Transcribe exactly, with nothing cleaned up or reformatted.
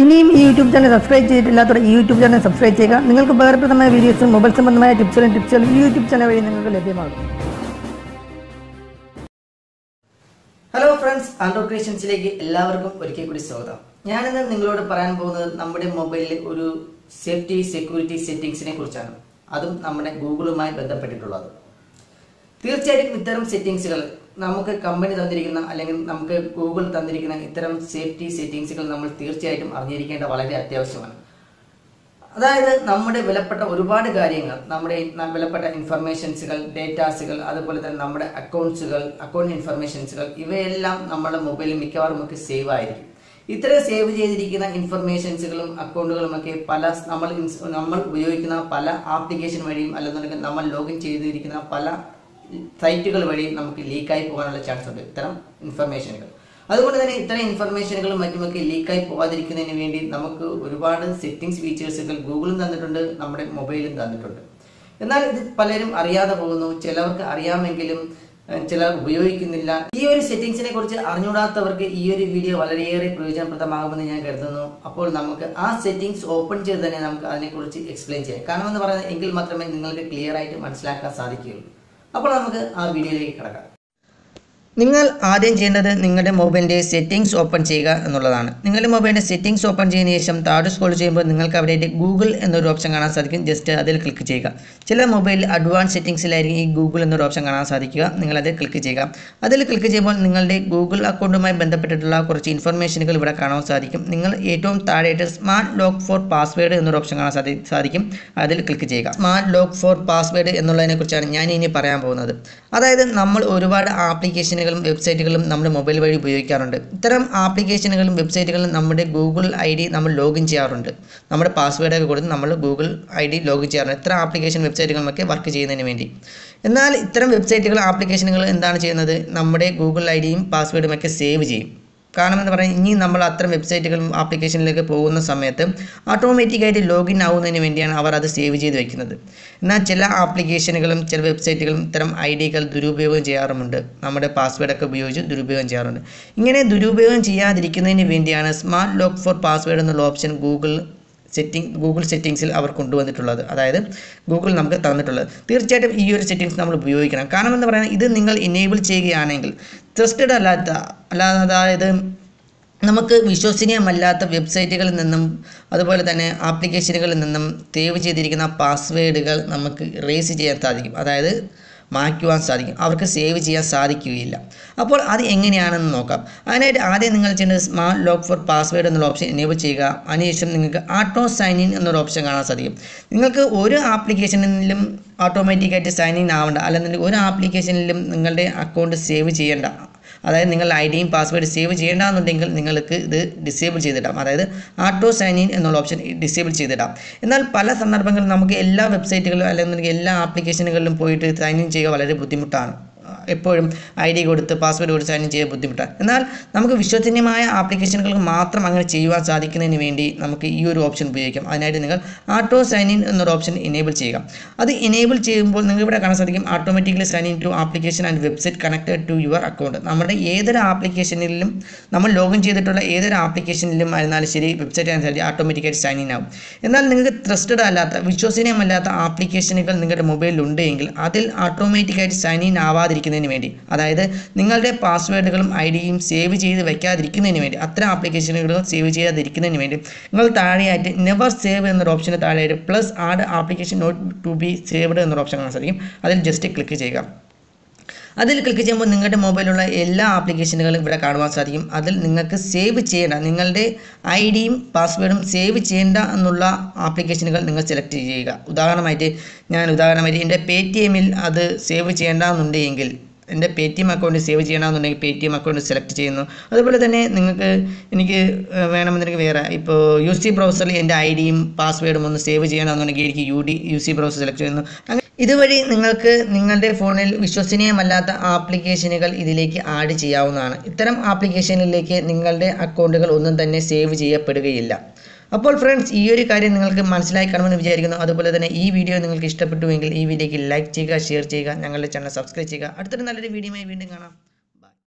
ഇനിയും ഈ YouTube channel subscribe ചെയ്തിട്ടില്ലാത്തവർ ഈ യൂട്യൂബ് ചാനൽ സബ്സ്ക്രൈബ് ചെയ്യുക. നിങ്ങൾക്ക് ഉപകാരപ്രദമായ വീഡിയോസും മൊബൈൽ സംബന്ധമായ ടിപ്സുകളും ടിപ്സുകളും ഈ യൂട്യൂബ് ചാനൽ വഴി നിങ്ങൾക്ക് ലഭ്യമാകും. ഹലോ ഫ്രണ്ട്സ്, ആൻഡ്രോ ക്രിയേഷൻസിലേക്ക് എല്ലാവർക്കും ഒരിക്കൽ കൂടി സ്വാഗതം. ഞാനിന്ന് നിങ്ങളോട് പറയാൻ പോകുന്നത് നമ്മുടെ മൊബൈലിലെ ഒരു സേഫ്റ്റി സെക്യൂരിറ്റി സെറ്റിംഗ്സിനെ കുറിച്ചാണ്, അതും നമ്മുടെ ഗൂഗിളുമായി ബന്ധപ്പെട്ടിട്ടുള്ളത്. തീർച്ചയായിട്ടും ഇത്തരം സെറ്റിംഗ്സുകൾ നമുക്ക് കമ്പനി തന്നിരിക്കുന്ന അല്ലെങ്കിൽ നമുക്ക് ഗൂഗിൾ തന്നിരിക്കുന്ന ഇത്തരം സേഫ്റ്റി സെറ്റിംഗ്സുകൾ നമ്മൾ തീർച്ചയായിട്ടും അറിഞ്ഞിരിക്കേണ്ട വളരെ അത്യാവശ്യമാണ്. അതായത് നമ്മുടെ വിലപ്പെട്ട ഒരുപാട് കാര്യങ്ങൾ, നമ്മുടെ വിലപ്പെട്ട ഇൻഫർമേഷൻസുകൾ, ഡേറ്റാസുകൾ, അതുപോലെ തന്നെ നമ്മുടെ അക്കൗണ്ട്സുകൾ, അക്കൗണ്ട് ഇൻഫർമേഷൻസുകൾ, ഇവയെല്ലാം നമ്മുടെ മൊബൈലിൽ മിക്കവാറും നമുക്ക് സേവ് ആയിരിക്കും. ഇത്തരം സേവ് ചെയ്തിരിക്കുന്ന ഇൻഫർമേഷൻസുകളും അക്കൗണ്ടുകളുമൊക്കെ പല നമ്മൾ നമ്മൾ ഉപയോഗിക്കുന്ന പല ആപ്ലിക്കേഷൻ വഴിയും അല്ലെന്നുണ്ടെങ്കിൽ നമ്മൾ ലോഗിൻ ചെയ്തിരിക്കുന്ന പല സൈറ്റുകൾ വഴി നമുക്ക് ലീക്കായി പോകാനുള്ള ചാൻസ് ഉണ്ട് ഇത്തരം ഇൻഫർമേഷനുകൾ. അതുകൊണ്ട് തന്നെ ഇത്തരം ഇൻഫർമേഷനുകളും മറ്റുമൊക്കെ ലീക്കായി പോകാതിരിക്കുന്നതിന് വേണ്ടി നമുക്ക് ഒരുപാട് സെറ്റിംഗ്സ് ഫീച്ചേഴ്സുകൾ ഗൂഗിളും തന്നിട്ടുണ്ട്, നമ്മുടെ മൊബൈലും തന്നിട്ടുണ്ട്. എന്നാൽ ഇത് പലരും അറിയാതെ പോകുന്നു, ചിലവർക്ക് അറിയാമെങ്കിലും ചിലർ ഉപയോഗിക്കുന്നില്ല. ഈ ഒരു സെറ്റിംഗ്സിനെ കുറിച്ച് അറിഞ്ഞുകൂടാത്തവർക്ക് ഈ ഒരു വീഡിയോ വളരെയേറെ പ്രയോജനപ്രദമാകുമെന്ന് ഞാൻ കരുതുന്നു. അപ്പോൾ നമുക്ക് ആ സെറ്റിംഗ്സ് ഓപ്പൺ ചെയ്ത് തന്നെ നമുക്ക് അതിനെക്കുറിച്ച് എക്സ്പ്ലെയിൻ ചെയ്യാം. കാരണം എന്ന് പറയുന്നത് എങ്കിൽ മാത്രമേ നിങ്ങൾക്ക് ക്ലിയർ ആയിട്ട് മനസ്സിലാക്കാൻ സാധിക്കുകയുള്ളൂ. അപ്പോൾ നമുക്ക് ആ വീഡിയോയിലേക്ക് കടക്കാം. നിങ്ങൾ ആദ്യം ചെയ്യേണ്ടത് നിങ്ങളുടെ മൊബൈലിൻ്റെ സെറ്റിംഗ്സ് ഓപ്പൺ ചെയ്യുക എന്നുള്ളതാണ്. നിങ്ങളുടെ മൊബൈലിൻ്റെ സെറ്റിംഗ്സ് ഓപ്പൺ ചെയ്തതിന് ശേഷം താഴെ സ്ക്രോൾ ചെയ്യുമ്പോൾ നിങ്ങൾക്ക് അവിടെ ഗൂഗിൾ എന്നൊരു ഓപ്ഷൻ കാണാൻ സാധിക്കും. ജസ്റ്റ് അതിൽ ക്ലിക്ക് ചെയ്യുക. ചില മൊബൈൽ അഡ്വാൻസ് സെറ്റിംഗ്സിലായിരിക്കും ഈ ഗൂഗിൾ എന്നൊരു ഓപ്ഷൻ കാണാൻ സാധിക്കുക. നിങ്ങളത് ക്ലിക്ക് ചെയ്യുക. അതിൽ ക്ലിക്ക് ചെയ്യുമ്പോൾ നിങ്ങളുടെ ഗൂഗിൾ അക്കൗണ്ടുമായി ബന്ധപ്പെട്ടിട്ടുള്ള കുറച്ച് ഇൻഫർമേഷനുകൾ ഇവിടെ കാണാൻ സാധിക്കും. നിങ്ങൾ ഏറ്റവും താഴെയായിട്ട് സ്മാർട്ട് ലോക്ക് ഫോർ പാസ്വേഡ് എന്നൊരു ഓപ്ഷൻ കാണാൻ സാധി സാധിക്കും അതിൽ ക്ലിക്ക് ചെയ്യുക. സ്മാർട്ട് ലോക്ക് ഫോർ പാസ്വേഡ് എന്നുള്ളതിനെക്കുറിച്ചാണ് ഞാൻ ഇനി പറയാൻ പോകുന്നത്. അതായത് നമ്മൾ ഒരുപാട് ആപ്ലിക്കേഷൻ വെബ്സൈറ്റുകളും നമ്മുടെ മൊബൈൽ വഴി ഉപയോഗിക്കാറുണ്ട്. ഇത്തരം ആപ്ലിക്കേഷനുകളും വെബ്സൈറ്റുകളും നമ്മുടെ ഗൂഗിൾ ഐ ഡി നമ്മൾ ലോഗിൻ ചെയ്യാറുണ്ട്. നമ്മുടെ പാസ്വേഡൊക്കെ കൊടുത്ത് നമ്മൾ ഗൂഗിൾ ഐ ഡി ലോഗിൻ ചെയ്യാറുണ്ട് ഇത്തരം ആപ്ലിക്കേഷൻ വെബ്സൈറ്റുകളൊക്കെ വർക്ക് ചെയ്യുന്നതിന് വേണ്ടി. എന്നാൽ ഇത്തരം വെബ്സൈറ്റുകൾ ആപ്ലിക്കേഷനുകൾ എന്താണ് ചെയ്യുന്നത്, നമ്മുടെ ഗൂഗിൾ ഐ ഡിയും പാസ്വേഡുമൊക്കെ സേവ് ചെയ്യും. കാരണം എന്ന് പറഞ്ഞാൽ ഇനി നമ്മൾ അത്തരം വെബ്സൈറ്റുകളും ആപ്ലിക്കേഷനിലേക്ക് പോകുന്ന സമയത്ത് ഓട്ടോമാറ്റിക്കായിട്ട് ലോഗിൻ ആവുന്നതിന് വേണ്ടിയാണ് അവർ അത് സേവ് ചെയ്ത് വയ്ക്കുന്നത്. എന്നാൽ ചില ആപ്ലിക്കേഷനുകളും ചില വെബ്സൈറ്റുകളും ഇത്തരം ഐ ഡികൾ ദുരുപയോഗം ചെയ്യാറുമുണ്ട്. നമ്മുടെ പാസ്വേഡൊക്കെ ഉപയോഗിച്ച് ദുരുപയോഗം ചെയ്യാറുണ്ട്. ഇങ്ങനെ ദുരുപയോഗം ചെയ്യാതിരിക്കുന്നതിന് വേണ്ടിയാണ് സ്മാർട്ട് ലോക്ക് ഫോർ പാസ്വേഡ് എന്നുള്ള ഓപ്ഷൻ ഗൂഗിൾ സെറ്റിംഗ് ഗൂഗിൾ സെറ്റിംഗ്സിൽ അവർ കൊണ്ടുവന്നിട്ടുള്ളത്, അതായത് ഗൂഗിൾ നമുക്ക് തന്നിട്ടുള്ളത്. തീർച്ചയായിട്ടും ഈ ഒരു സെറ്റിംഗ്സ് നമ്മൾ ഉപയോഗിക്കണം. കാരണം എന്ന് പറയുന്നത് ഇത് നിങ്ങൾ എനേബിൾ ചെയ്യുകയാണെങ്കിൽ ട്രസ്റ്റഡ് അല്ലാത്ത അല്ലാ അതായത് നമുക്ക് വിശ്വസനീയമല്ലാത്ത വെബ്സൈറ്റുകളിൽ നിന്നും അതുപോലെ തന്നെ ആപ്ലിക്കേഷനുകളിൽ നിന്നും സേവ് ചെയ്തിരിക്കുന്ന പാസ്വേഡുകൾ നമുക്ക് റേസ് ചെയ്യാൻ സാധിക്കും, അതായത് മായ്ക്കുവാൻ സാധിക്കും, അവർക്ക് സേവ് ചെയ്യാൻ സാധിക്കുകയില്ല. അപ്പോൾ അത് എങ്ങനെയാണെന്ന് നോക്കാം. അതിനായിട്ട് ആദ്യം നിങ്ങൾ ചെയ്യേണ്ടത് സ്മാർട്ട് ലോക്ക് ഫോർ പാസ്വേഡ് എന്നുള്ള ഓപ്ഷൻ എനേബിൾ ചെയ്യുക. അതിനുശേഷം നിങ്ങൾക്ക് ഓട്ടോ സൈൻ ഇൻ എന്നൊരു ഓപ്ഷൻ കാണാൻ സാധിക്കും. നിങ്ങൾക്ക് ഒരു ആപ്ലിക്കേഷനിലും ഓട്ടോമാറ്റിക്കായിട്ട് സൈൻ ഇൻ ആവേണ്ട, അല്ലെന്നുണ്ടെങ്കിൽ ഒരു ആപ്ലിക്കേഷനിലും നിങ്ങളുടെ അക്കൗണ്ട് സേവ് ചെയ്യേണ്ട, അതായത് നിങ്ങൾ ഐ ഡിയും പാസ്വേഡ് സേവ് ചെയ്യേണ്ടതെന്നുണ്ടെങ്കിൽ നിങ്ങൾക്ക് ഇത് ഡിസേബിൾ ചെയ്തിടാം, അതായത് ഓട്ടോ സൈൻ ഇൻ എന്നുള്ള ഓപ്ഷൻ ഡിസേബിൾ ചെയ്തിടാം. എന്നാൽ പല സന്ദർഭങ്ങളിൽ നമുക്ക് എല്ലാ വെബ്സൈറ്റുകളിലും അല്ലെന്നുണ്ടെങ്കിൽ എല്ലാ ആപ്ലിക്കേഷനുകളിലും പോയിട്ട് സൈൻ ഇൻ ചെയ്യുക വളരെ ബുദ്ധിമുട്ടാണ്. എപ്പോഴും ഐ ഡി കൊടുത്ത് പാസ്വേഡ് കൊടുത്ത് സൈൻ ഇൻ ചെയ്യാൻ ബുദ്ധിമുട്ടാണ്. എന്നാൽ നമുക്ക് വിശ്വസനീയമായ ആപ്ലിക്കേഷനുകൾക്ക് മാത്രം അങ്ങനെ ചെയ്യുവാൻ സാധിക്കുന്നതിന് വേണ്ടി നമുക്ക് ഈ ഒരു ഓപ്ഷൻ ഉപയോഗിക്കാം. അതിനായിട്ട് നിങ്ങൾ ഓട്ടോ സൈൻ ഇൻ എന്നൊരു ഓപ്ഷൻ എനേബിൾ ചെയ്യുക. അത് എനേബിൾ ചെയ്യുമ്പോൾ നിങ്ങൾക്ക് ഇവിടെ കാണാൻ സാധിക്കും automatically sign in to application and website connected to your account. നമ്മുടെ ഏതൊരു ആപ്ലിക്കേഷനിലും നമ്മൾ ലോഗിൻ ചെയ്തിട്ടുള്ള ഏതൊരു ആപ്ലിക്കേഷനിലും ആയിരുന്നാലും ശരി, വെബ്സൈറ്റ് ആയിരുന്നാലും ശരി, ഓട്ടോമാറ്റിക്കായിട്ട് സൈൻ ഇൻ ആവും. എന്നാൽ നിങ്ങൾക്ക് ട്രസ്റ്റഡ് അല്ലാത്ത വിശ്വസനീയമല്ലാത്ത ആപ്ലിക്കേഷനുകൾ നിങ്ങളുടെ മൊബൈലിലുണ്ട് എങ്കിൽ അതിൽ ഓട്ടോമാറ്റിക്കായിട്ട് സൈൻ ഇൻ ആവാതിരിക്കും ക്കുന്നതിന് വേണ്ടി, അതായത് നിങ്ങളുടെ പാസ്വേഡുകളും ഐ ഡിയും സേവ് ചെയ്ത് വയ്ക്കാതിരിക്കുന്നതിന് വേണ്ടി, അത്തരം ആപ്ലിക്കേഷനുകളും സേവ് ചെയ്യാതിരിക്കുന്നതിന് വേണ്ടി നിങ്ങൾ താഴെയായിട്ട് നെവർ സേവ് എന്നൊരു ഓപ്ഷന് താഴെയായിട്ട് plus add application not to be saved എന്നൊരു ഓപ്ഷൻ കാണാൻ സാധിക്കും. അതിൽ ജസ്റ്റ് ക്ലിക്ക് ചെയ്യുക. അതിൽ ക്ലിക്ക് ചെയ്യുമ്പോൾ നിങ്ങളുടെ മൊബൈലിലുള്ള എല്ലാ ആപ്ലിക്കേഷനുകളും ഇവിടെ കാണുവാൻ സാധിക്കും. അതിൽ നിങ്ങൾക്ക് സേവ് ചെയ്യേണ്ട, നിങ്ങളുടെ ഐ ഡിയും പാസ്വേഡും സേവ് ചെയ്യേണ്ട എന്നുള്ള ആപ്ലിക്കേഷനുകൾ നിങ്ങൾ സെലക്ട് ചെയ്യുക. ഉദാഹരണമായിട്ട് ഞാൻ ഉദാഹരണമായിട്ട് എൻ്റെ പേ ടി എമ്മിൽ അത് സേവ് ചെയ്യേണ്ടതെന്നുണ്ടെങ്കിൽ എൻ്റെ Paytm account save ചെയ്യണമെന്നുണ്ടെങ്കിൽ Paytm account select ചെയ്യുന്നു. അതുപോലെ തന്നെ നിങ്ങൾക്ക് എനിക്ക് വേണമെന്നുണ്ടെങ്കിൽ വേറെ ഇപ്പോൾ യു സി ബ്രൗസറിൽ എൻ്റെ ഐ ഡിയും പാസ്വേഡും ഒന്ന് സേവ് ചെയ്യണമെന്നുണ്ടെങ്കിൽ എനിക്ക് U D U C browser select ചെയ്യുന്നു. ഇതുവഴി നിങ്ങൾക്ക് നിങ്ങളുടെ ഫോണിൽ വിശ്വസനീയമല്ലാത്ത ആപ്ലിക്കേഷനുകൾ ഇതിലേക്ക് ആഡ് ചെയ്യാവുന്നതാണ്. ഇത്തരം ആപ്ലിക്കേഷനിലേക്ക് നിങ്ങളുടെ അക്കൗണ്ടുകൾ ഒന്നും തന്നെ സേവ് ചെയ്യപ്പെടുകയില്ല. അപ്പോൾ ഫ്രണ്ട്സ്, ഈ ഒരു കാര്യം നിങ്ങൾക്ക് മനസ്സിലായി കാണുമെന്ന് വിചാരിക്കുന്നു. അതുപോലെ തന്നെ ഈ വീഡിയോ നിങ്ങൾക്ക് ഇഷ്ടപ്പെട്ടുവെങ്കിൽ ഈ വീഡിയോയ്ക്ക് ലൈക്ക് ചെയ്യുക, ഷെയർ ചെയ്യുക, ഞങ്ങളുടെ ചാനൽ സബ്സ്ക്രൈബ് ചെയ്യുക. അടുത്തൊരു നല്ലൊരു വീഡിയോയുമായി വീണ്ടും കാണാം.